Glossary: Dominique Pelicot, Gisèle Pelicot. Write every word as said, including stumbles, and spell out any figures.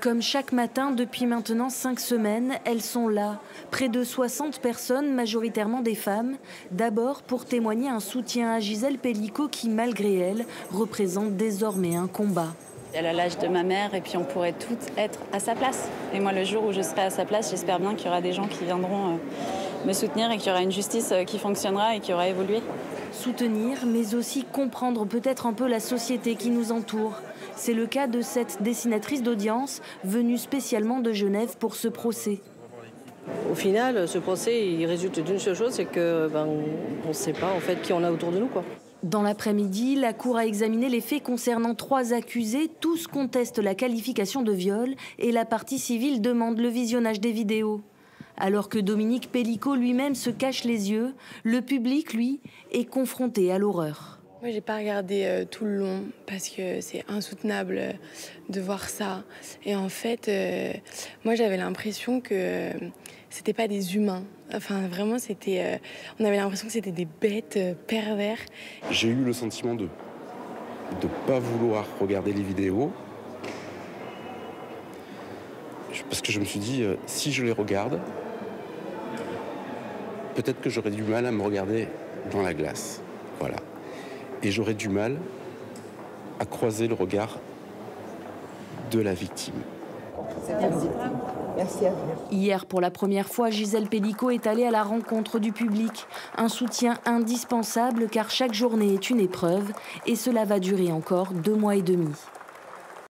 Comme chaque matin, depuis maintenant cinq semaines, elles sont là. Près de soixante personnes, majoritairement des femmes. D'abord pour témoigner un soutien à Gisèle Pelicot qui, malgré elle, représente désormais un combat. Elle a l'âge de ma mère et puis on pourrait toutes être à sa place. Et moi, le jour où je serai à sa place, j'espère bien qu'il y aura des gens qui viendront me soutenir et qu'il y aura une justice qui fonctionnera et qui aura évolué. Soutenir, mais aussi comprendre peut-être un peu la société qui nous entoure. C'est le cas de cette dessinatrice d'audience venue spécialement de Genève pour ce procès. Au final, ce procès, il résulte d'une seule chose, c'est que ben, on ne sait pas en fait qui on a autour de nous, quoi. Dans l'après-midi, la Cour a examiné les faits concernant trois accusés. Tous contestent la qualification de viol et la partie civile demande le visionnage des vidéos. Alors que Dominique Pelicot lui-même se cache les yeux, le public, lui, est confronté à l'horreur. Moi, j'ai pas regardé euh, tout le long parce que c'est insoutenable euh, de voir ça. Et en fait, euh, moi, j'avais l'impression que euh, c'était pas des humains. Enfin, vraiment, c'était. Euh, on avait l'impression que c'était des bêtes euh, pervers. J'ai eu le sentiment de de pas vouloir regarder les vidéos parce que je me suis dit euh, si je les regarde, peut-être que j'aurais du mal à me regarder dans la glace. Voilà. Et j'aurais du mal à croiser le regard de la victime. Merci. Merci à vous. Hier, pour la première fois, Gisèle Pelicot est allée à la rencontre du public. Un soutien indispensable car chaque journée est une épreuve et cela va durer encore deux mois et demi.